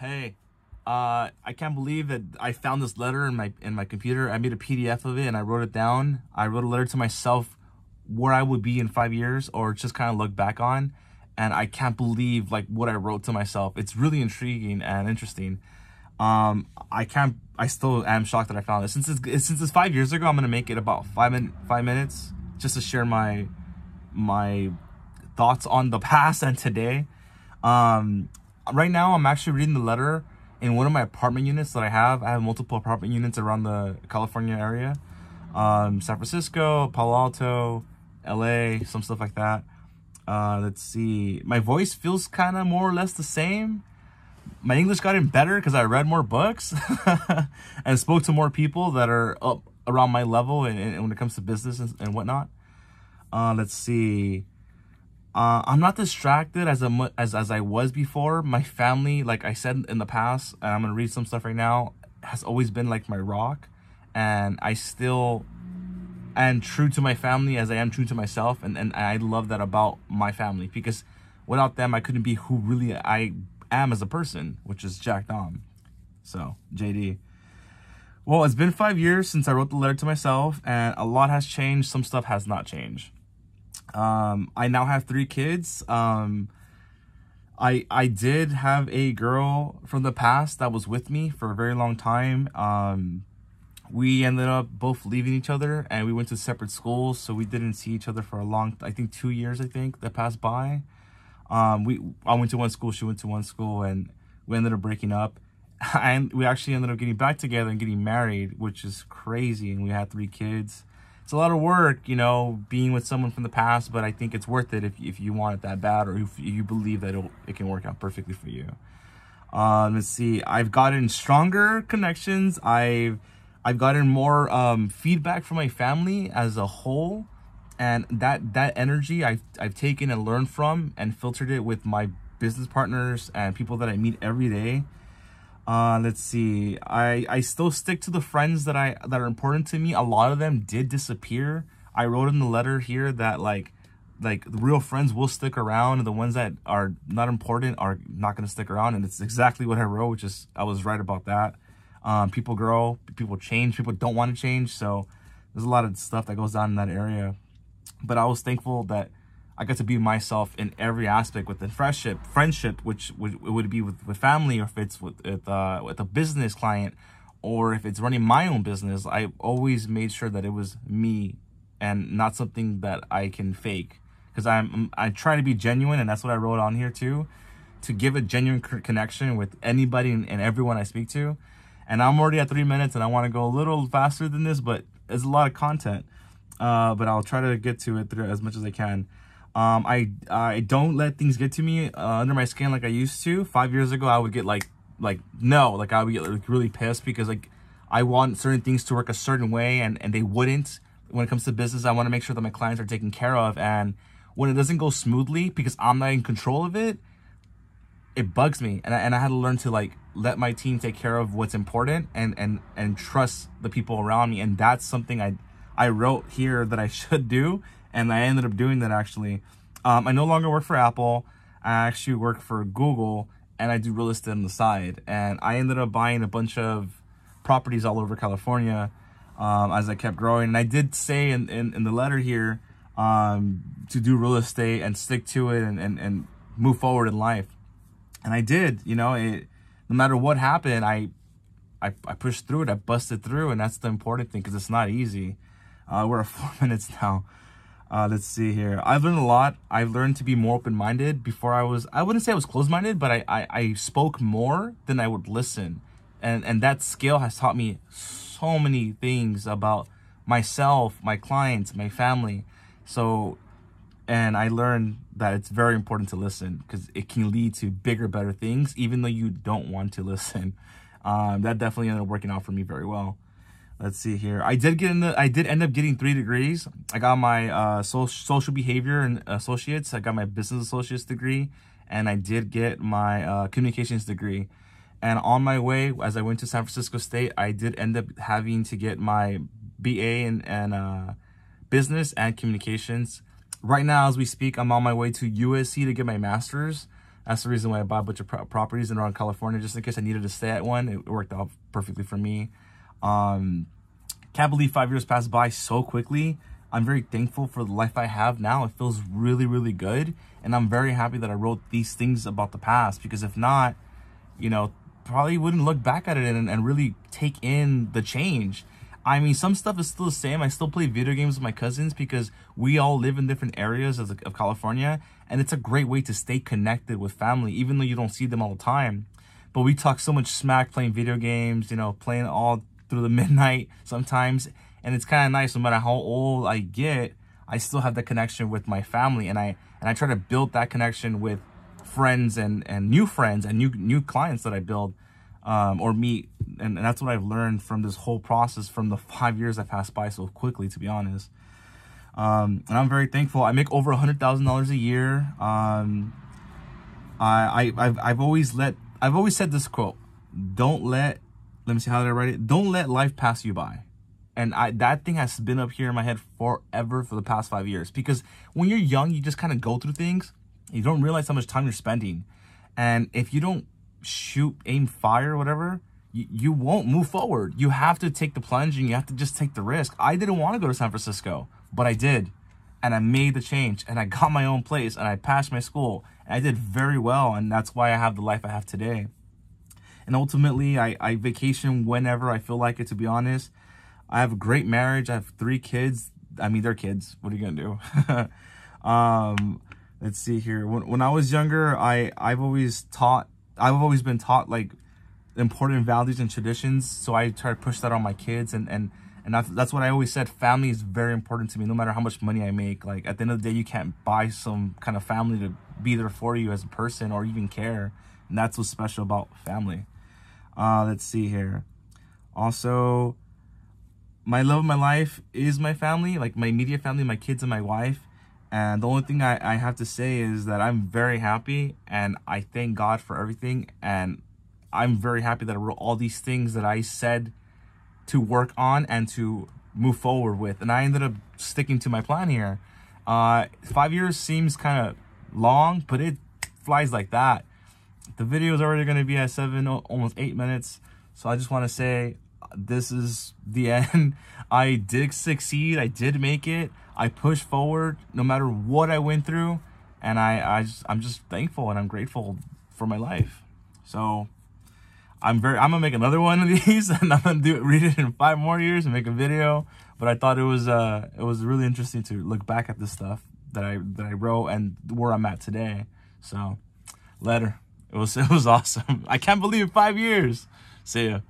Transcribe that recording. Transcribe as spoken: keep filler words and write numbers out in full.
hey, uh, I can't believe that I found this letter in my in my computer. I made a P D F of it and I wrote it down. I wrote a letter to myself where I would be in five years or just kind of look back on. And I can't believe like what I wrote to myself. It's really intriguing and interesting. Um, I can't, I still am shocked that I found this. Since it's, since it's five years ago, I'm going to make it about five, min, five minutes just to share my, my thoughts on the past and today. Um, right now, I'm actually reading the letter in one of my apartment units that I have. I have multiple apartment units around the California area. Um, San Francisco, Palo Alto, L A, some stuff like that. Uh, let's see. My voice feels kind of more or less the same. My English got in better because I read more books and spoke to more people that are up around my level and, and when it comes to business and, and whatnot. Uh, let's see. Uh, I'm not distracted as, a, as, as I was before. My family, like I said in the past, and I'm going to read some stuff right now, has always been like my rock. And I still... and true to my family as I am true to myself, and, and I love that about my family, because without them I couldn't be who really I am as a person, which is Jack Dom. So J D, well, it's been five years since I wrote the letter to myself, and a lot has changed. Some stuff has not changed. um I now have three kids. um I I did have a girl from the past that was with me for a very long time. um We ended up both leaving each other, and we went to separate schools, so we didn't see each other for a long, I think two years, I think, that passed by. Um, we I went to one school, she went to one school, and we ended up breaking up. And we actually ended up getting back together and getting married, which is crazy, and we had three kids. It's a lot of work, you know, being with someone from the past, but I think it's worth it if, if you want it that bad, or if you believe that it'll, it can work out perfectly for you. Um, let's see. I've gotten stronger connections. I've... I've gotten more um, feedback from my family as a whole, and that that energy I've, I've taken and learned from and filtered it with my business partners and people that I meet every day. Uh, let's see, I, I still stick to the friends that, I, that are important to me. A lot of them did disappear. I wrote in the letter here that like, like the real friends will stick around, and the ones that are not important are not going to stick around, and it's exactly what I wrote, which is I was right about that. Um, people grow, people change, people don't want to change. So there's a lot of stuff that goes on in that area. But I was thankful that I got to be myself in every aspect within friendship, friendship, which would, it would be with, with family, or if it's with, with, uh, with a business client, or if it's running my own business. I always made sure that it was me and not something that I can fake, because I'm, I try to be genuine. And that's what I wrote on here too, to give a genuine connection with anybody and, and everyone I speak to. And I'm already at three minutes and I want to go a little faster than this, but it's a lot of content. Uh, but I'll try to get to it through as much as I can. Um, I, I don't let things get to me uh, under my skin like I used to. Five years ago, I would get like, like no, like I would get like, really pissed, because like I want certain things to work a certain way, and, and they wouldn't. When it comes to business, I want to make sure that my clients are taken care of. And when it doesn't go smoothly because I'm not in control of it, it bugs me. And I, and I had to learn to like let my team take care of what's important, and and and trust the people around me. And that's something I I wrote here that I should do, and I ended up doing that actually. um I no longer work for Apple. I actually work for Google, and I do real estate on the side, and I ended up buying a bunch of properties all over California um as I kept growing. And I did say in in, in the letter here um to do real estate and stick to it, and and, and move forward in life. And I did, you know, it, no matter what happened, I, I, I pushed through it, I busted through, and that's the important thing, because it's not easy. Uh, we're at four minutes now. Uh, let's see here. I've learned a lot. I've learned to be more open-minded. Before I was, I wouldn't say I was closed-minded, but I, I, I spoke more than I would listen. And, and that skill has taught me so many things about myself, my clients, my family. So, and I learned that it's very important to listen, because it can lead to bigger, better things, even though you don't want to listen. Um, that definitely ended up working out for me very well. Let's see here. I did get in the, I did end up getting three degrees. I got my uh, so, social behavior and associates. I got my business associates degree, and I did get my uh, communications degree. And on my way, as I went to San Francisco State, I did end up having to get my B A in, in uh, business and communications. Right now, as we speak, I'm on my way to U S C to get my master's. That's the reason why I bought a bunch of pro properties in around California, just in case I needed to stay at one. It worked out perfectly for me. Um, can't believe five years passed by so quickly. I'm very thankful for the life I have now. It feels really, really good. And I'm very happy that I wrote these things about the past, because if not, you know, probably wouldn't look back at it and, and really take in the change. I mean, some stuff is still the same. I still play video games with my cousins because we all live in different areas of, the, of California. And it's a great way to stay connected with family, even though you don't see them all the time. But we talk so much smack playing video games, you know, playing all through the midnight sometimes. And it's kind of nice, no matter how old I get, I still have the connection with my family. And I and I try to build that connection with friends and, and new friends and new new clients that I build um, or meet. And, and that's what I've learned from this whole process, from the five years that passed by so quickly, to be honest. Um, and I'm very thankful. I make over one hundred thousand dollars a year. Um, I, I, I've, I've always let, I've always said this quote, don't let, let me see how did I write it? Don't let life pass you by. And I, that thing has been up here in my head forever for the past five years. Because when you're young, you just kind of go through things. You don't realize how much time you're spending. And if you don't shoot, aim, fire, whatever, you, you won't move forward. You have to take the plunge and you have to just take the risk. I didn't want to go to San Francisco, but I did. And I made the change. And I got my own place. And I passed my school. And I did very well. And that's why I have the life I have today. And ultimately, I, I vacation whenever I feel like it, to be honest. I have a great marriage. I have three kids. I mean, they're kids. What are you gonna do? um, let's see here. When, when I was younger, I I've always taught. I've always been taught like important values and traditions. So I try to push that on my kids, and and and that's, that's what I always said. Family is very important to me, no matter how much money I make. Like at the end of the day, you can't buy some kind of family to be there for you as a person or even care. And that's what's special about family. Uh, let's see here. Also, my love of my life is my family, like my immediate family, my kids and my wife. And the only thing I, I have to say is that I'm very happy and I thank God for everything. And I'm very happy that I wrote all these things that I said to work on and to move forward with. And I ended up sticking to my plan here. Uh, five years seems kind of long, but it flies like that. The video is already going to be at seven, almost eight minutes. So I just want to say, this is the end. I did succeed. I did make it. I pushed forward no matter what I went through. And I, I just, I'm just thankful and I'm grateful for my life. So I'm very, I'm gonna make another one of these and I'm gonna do it, read it in five more years and make a video. But I thought it was, uh, it was really interesting to look back at this stuff that I, that I wrote and where I'm at today. So later, it was, it was awesome. I can't believe it, five years. See ya.